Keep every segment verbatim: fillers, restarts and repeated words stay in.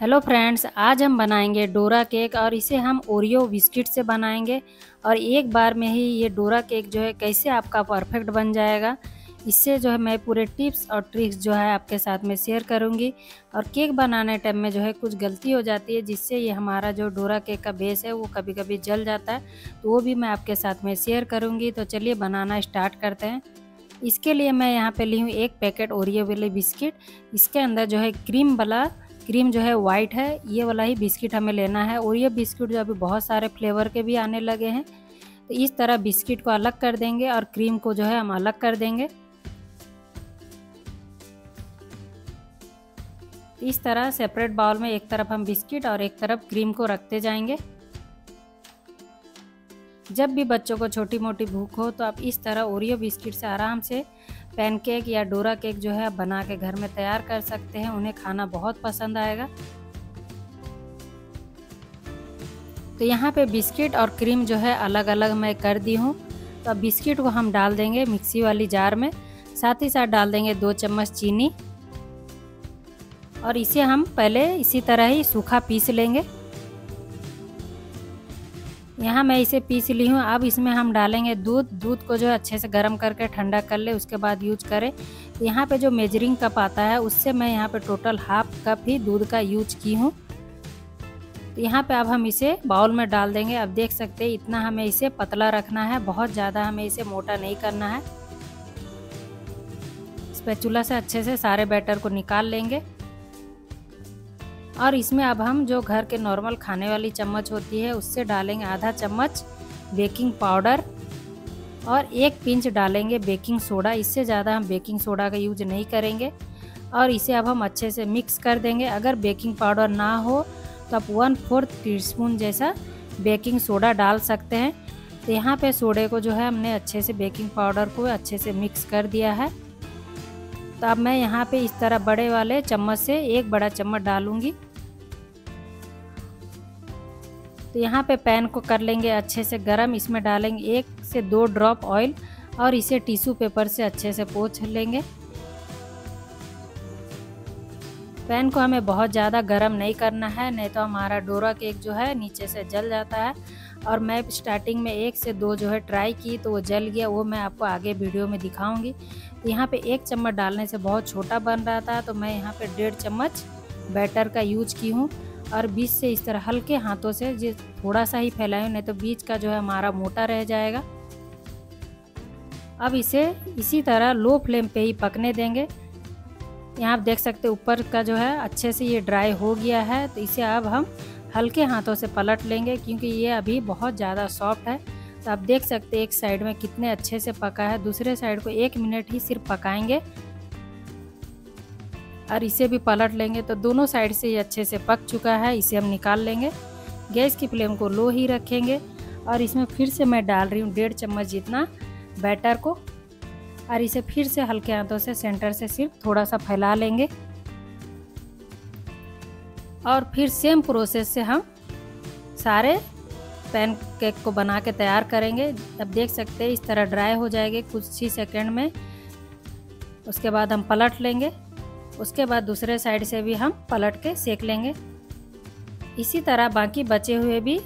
Hello friends, आज हम बनाएंगे डोरा केक और इसे हम ओरियो बिस्किट से बनाएंगे। और एक बार में ही ये डोरा केक जो है कैसे आपका परफेक्ट बन जाएगा, इससे जो है मैं पूरे टिप्स और ट्रिक्स जो है आपके साथ में शेयर करूंगी। और केक बनाने टाइम में जो है कुछ गलती हो जाती है जिससे ये हमारा जो डोरा केक का बेस है वो कभी कभी जल जाता है, तो वो भी मैं आपके साथ में शेयर करूँगी। तो चलिए बनाना स्टार्ट करते हैं। इसके लिए मैं यहाँ पर ली हूँ एक पैकेट ओरियो वाले बिस्किट। इसके अंदर जो है क्रीम वाला क्रीम जो है वाइट है, ये वाला ही बिस्किट हमें लेना है। और ये बिस्किट जो अभी बहुत सारे फ्लेवर के भी आने लगे हैं, तो इस तरह बिस्किट को अलग कर देंगे और क्रीम को जो है हम अलग कर देंगे। इस तरह सेपरेट बाउल में एक तरफ हम बिस्किट और एक तरफ क्रीम को रखते जाएंगे। जब भी बच्चों को छोटी मोटी भूख हो तो आप इस तरह ओरियो बिस्किट से आराम से पैनकेक या डोरा केक जो है आप बना के घर में तैयार कर सकते हैं। उन्हें खाना बहुत पसंद आएगा। तो यहाँ पे बिस्किट और क्रीम जो है अलग अलग मैं कर दी हूँ। तो अब बिस्किट को हम डाल देंगे मिक्सी वाली जार में, साथ ही साथ डाल देंगे दो चम्मच चीनी। और इसे हम पहले इसी तरह ही सूखा पीस लेंगे। यहाँ मैं इसे पीस ली हूँ। अब इसमें हम डालेंगे दूध। दूध को जो है अच्छे से गर्म करके ठंडा कर ले, उसके बाद यूज करें। यहाँ पे जो मेजरिंग कप आता है उससे मैं यहाँ पे टोटल हाफ कप ही दूध का यूज की हूँ। तो यहाँ पे अब हम इसे बाउल में डाल देंगे। अब देख सकते हैं इतना हमें इसे पतला रखना है, बहुत ज़्यादा हमें इसे मोटा नहीं करना है। स्पैचुला से अच्छे से सारे बैटर को निकाल लेंगे। और इसमें अब हम जो घर के नॉर्मल खाने वाली चम्मच होती है उससे डालेंगे आधा चम्मच बेकिंग पाउडर और एक पिंच डालेंगे बेकिंग सोडा। इससे ज़्यादा हम बेकिंग सोडा का यूज नहीं करेंगे। और इसे अब हम अच्छे से मिक्स कर देंगे। अगर बेकिंग पाउडर ना हो तो आप वन फोर्थ टी स्पून जैसा बेकिंग सोडा डाल सकते हैं। तो यहाँ पे सोडे को जो है हमने अच्छे से बेकिंग पाउडर को अच्छे से मिक्स कर दिया है। तो अब मैं यहाँ पे इस तरह बड़े वाले चम्मच से एक बड़ा चम्मच डालूंगी। तो यहाँ पे पैन को कर लेंगे अच्छे से गरम। इसमें डालेंगे एक से दो ड्रॉप ऑयल और इसे टिश्यू पेपर से अच्छे से पोंछ लेंगे। पैन को हमें बहुत ज़्यादा गरम नहीं करना है, नहीं तो हमारा डोरा केक जो है नीचे से जल जाता है। और मैं स्टार्टिंग में एक से दो जो है ट्राई की तो वो जल गया, वो मैं आपको आगे वीडियो में दिखाऊंगी। यहाँ पे एक चम्मच डालने से बहुत छोटा बन रहा था, तो मैं यहाँ पे डेढ़ चम्मच बैटर का यूज की हूँ। और बीच से इस तरह हल्के हाथों से जिस थोड़ा सा ही फैलाएं, नहीं तो बीच का जो है हमारा मोटा रह जाएगा। अब इसे इसी तरह लो फ्लेम पे ही पकने देंगे। यहाँ आप देख सकते ऊपर का जो है अच्छे से ये ड्राई हो गया है। तो इसे अब हम हल्के हाथों से पलट लेंगे क्योंकि ये अभी बहुत ज़्यादा सॉफ्ट है। तो आप देख सकते एक साइड में कितने अच्छे से पका है, दूसरे साइड को एक मिनट ही सिर्फ पकाएंगे। और इसे भी पलट लेंगे। तो दोनों साइड से ये अच्छे से पक चुका है, इसे हम निकाल लेंगे। गैस की फ्लेम को लो ही रखेंगे। और इसमें फिर से मैं डाल रही हूँ डेढ़ चम्मच जितना बैटर को। और इसे फिर से हल्के हाथों से सेंटर से सिर्फ थोड़ा सा फैला लेंगे। और फिर सेम प्रोसेस से हम सारे पैन केक को बना के तैयार करेंगे। अब देख सकते हैं इस तरह ड्राई हो जाएंगे कुछ ही सेकेंड में। उसके बाद हम पलट लेंगे। उसके बाद दूसरे साइड से भी हम पलट के सेक लेंगे। इसी तरह बाकी बचे हुए भी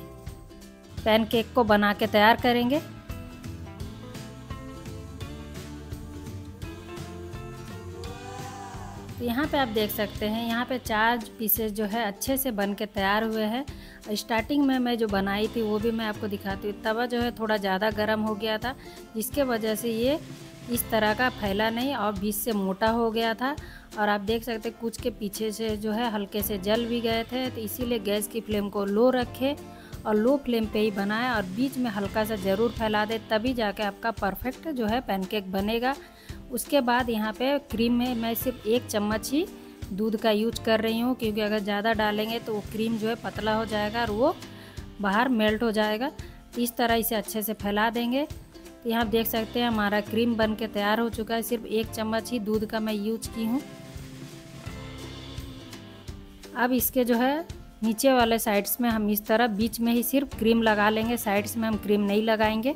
पैन केक को बना के तैयार करेंगे। तो यहाँ पे आप देख सकते हैं यहाँ पे चार पीसेस जो है अच्छे से बन के तैयार हुए हैं। स्टार्टिंग में मैं जो बनाई थी वो भी मैं आपको दिखाती हूँ। तवा जो है थोड़ा ज़्यादा गर्म हो गया था, जिसके वजह से ये इस तरह का फैला नहीं और बीच से मोटा हो गया था। और आप देख सकते कुछ के पीछे से जो है हल्के से जल भी गए थे। तो इसीलिए गैस की फ्लेम को लो रखें और लो फ्लेम पे ही बनाएं। और बीच में हल्का सा ज़रूर फैला दें, तभी जाके आपका परफेक्ट जो है पैनकेक बनेगा। उसके बाद यहाँ पे क्रीम में मैं सिर्फ एक चम्मच ही दूध का यूज कर रही हूँ, क्योंकि अगर ज़्यादा डालेंगे तो वो क्रीम जो है पतला हो जाएगा और वो बाहर मेल्ट हो जाएगा। इस तरह इसे अच्छे से फैला देंगे। यहाँ आप देख सकते हैं हमारा क्रीम बन के तैयार हो चुका है। सिर्फ एक चम्मच ही दूध का मैं यूज की हूँ। अब इसके जो है नीचे वाले साइड्स में हम इस तरह बीच में ही सिर्फ क्रीम लगा लेंगे, साइड्स में हम क्रीम नहीं लगाएंगे।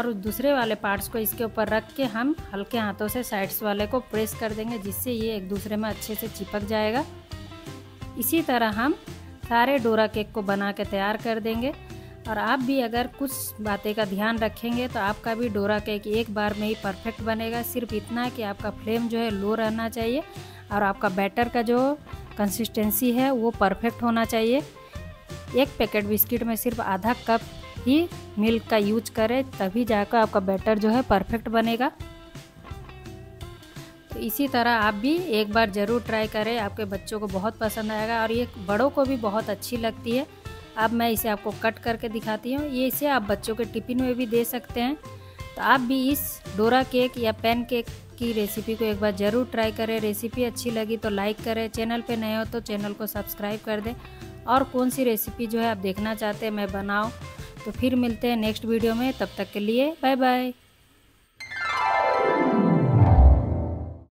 और दूसरे वाले पार्ट्स को इसके ऊपर रख के हम हल्के हाथों से साइड्स वाले को प्रेस कर देंगे, जिससे ये एक दूसरे में अच्छे से चिपक जाएगा। इसी तरह हम सारे डोरा केक को बना के तैयार कर देंगे। और आप भी अगर कुछ बातें का ध्यान रखेंगे तो आपका भी डोरा केक एक बार में ही परफेक्ट बनेगा। सिर्फ इतना कि आपका फ्लेम जो है लो रहना चाहिए और आपका बैटर का जो कंसिस्टेंसी है वो परफेक्ट होना चाहिए। एक पैकेट बिस्किट में सिर्फ आधा कप ही मिल्क का यूज करें, तभी जाकर आपका बैटर जो है परफेक्ट बनेगा। तो इसी तरह आप भी एक बार ज़रूर ट्राई करें, आपके बच्चों को बहुत पसंद आएगा और ये बड़ों को भी बहुत अच्छी लगती है। अब मैं इसे आपको कट करके दिखाती हूँ। ये इसे आप बच्चों के टिफिन में भी दे सकते हैं। तो आप भी इस डोरा केक या पैन केक की रेसिपी को एक बार ज़रूर ट्राई करें। रेसिपी अच्छी लगी तो लाइक करें, चैनल पे नए हो तो चैनल को सब्सक्राइब कर दें। और कौन सी रेसिपी जो है आप देखना चाहते हैं मैं बनाऊँ, तो फिर मिलते हैं नेक्स्ट वीडियो में। तब तक के लिए बाय बाय।